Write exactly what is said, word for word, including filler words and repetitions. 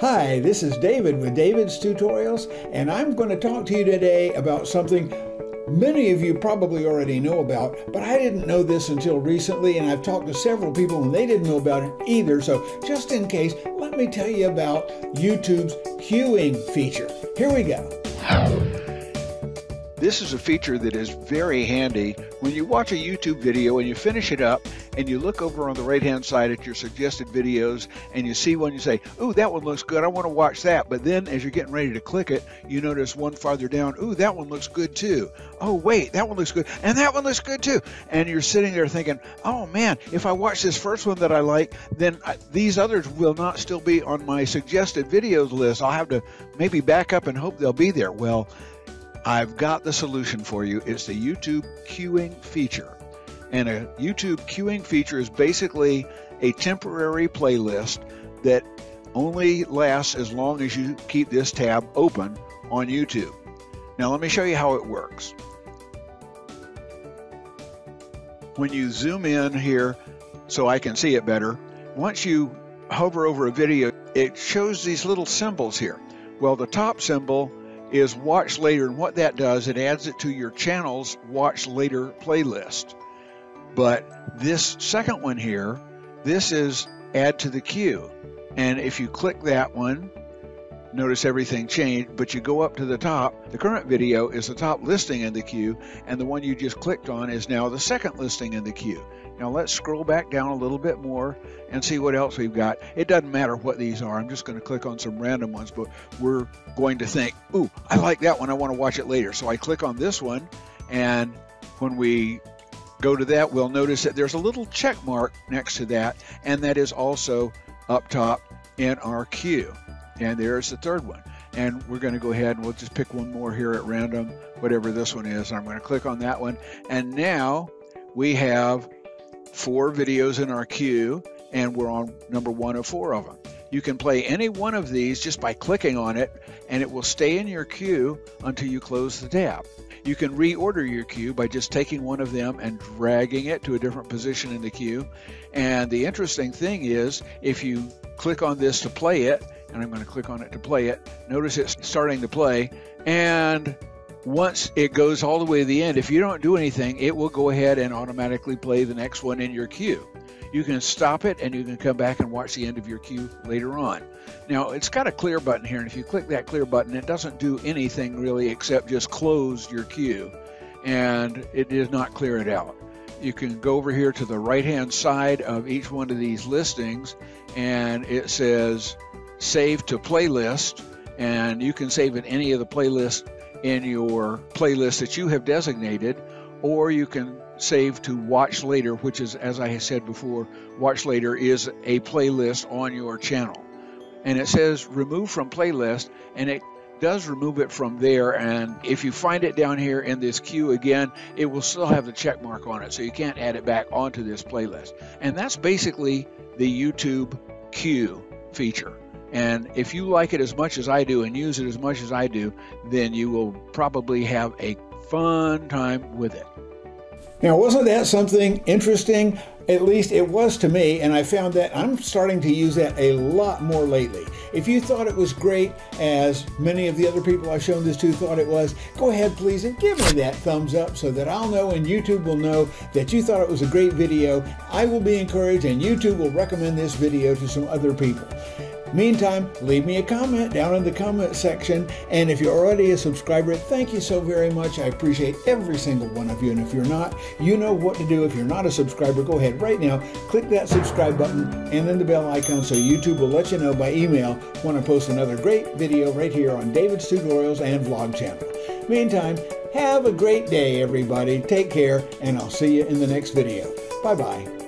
Hi, this is David with David's Tutorials, and I'm going to talk to you today about something many of you probably already know about, but I didn't know this until recently, and I've talked to several people and they didn't know about it either. So just in case, let me tell you about YouTube's queuing feature. Here we go. This is a feature that is very handy when you watch a YouTube video and you finish it up, and you look over on the right-hand side at your suggested videos, and you see one, you say, ooh, that one looks good, I want to watch that. But then as you're getting ready to click it, you notice one farther down, ooh, that one looks good too. Oh, wait, that one looks good, and that one looks good too. And you're sitting there thinking, oh man, if I watch this first one that I like, then I, these others will not still be on my suggested videos list. I'll have to maybe back up and hope they'll be there. Well, I've got the solution for you. It's the YouTube queuing feature. And a YouTube queuing feature is basically a temporary playlist that only lasts as long as you keep this tab open on YouTube. Now let me show you how it works. When you zoom in here so I can see it better, once you hover over a video, it shows these little symbols here. Well, the top symbol is Watch Later, and what that does, it adds it to your channel's Watch Later playlist. But this second one here, this is add to the queue. And if you click that one, notice everything changed, but you go up to the top. The current video is the top listing in the queue, and the one you just clicked on is now the second listing in the queue. Now let's scroll back down a little bit more and see what else we've got. It doesn't matter what these are. I'm just going to click on some random ones, but we're going to think, ooh, I like that one, I want to watch it later. So I click on this one, and when we go to that, we'll notice that there's a little check mark next to that, and that is also up top in our queue. And there's the third one. And we're going to go ahead and we'll just pick one more here at random, whatever this one is. I'm going to click on that one. And now we have four videos in our queue, and we're on number one of four of them. You can play any one of these just by clicking on it, and it will stay in your queue until you close the tab. You can reorder your queue by just taking one of them and dragging it to a different position in the queue. And the interesting thing is, if you click on this to play it, and I'm going to click on it to play it, notice it's starting to play, and once it goes all the way to the end, if you don't do anything, it will go ahead and automatically play the next one in your queue. You can stop it, and you can come back and watch the end of your queue later on. Now, it's got a clear button here, and if you click that clear button, it doesn't do anything really except just close your queue, and it does not clear it out. You can go over here to the right-hand side of each one of these listings, and it says Save to Playlist, and you can save in any of the playlists in your playlist that you have designated, or you can save to Watch Later, which is, as I said before, Watch Later is a playlist on your channel. And it says remove from playlist, and it does remove it from there. And if you find it down here in this queue again, it will still have the check mark on it, so you can't add it back onto this playlist. And that's basically the YouTube queue feature. And if you like it as much as I do and use it as much as I do, then you will probably have a fun time with it. Now, wasn't that something interesting? At least it was to me, and I found that I'm starting to use that a lot more lately. If you thought it was great, as many of the other people I've shown this to thought it was, go ahead please and give me that thumbs up so that I'll know and YouTube will know that you thought it was a great video. I will be encouraged, and YouTube will recommend this video to some other people. Meantime, leave me a comment down in the comment section, and if you're already a subscriber, thank you so very much. I appreciate every single one of you, and if you're not, you know what to do. If you're not a subscriber, go ahead right now, click that subscribe button and then the bell icon so YouTube will let you know by email when I post another great video right here on David's Tutorials and Vlog Channel. Meantime, have a great day, everybody. Take care, and I'll see you in the next video. Bye-bye.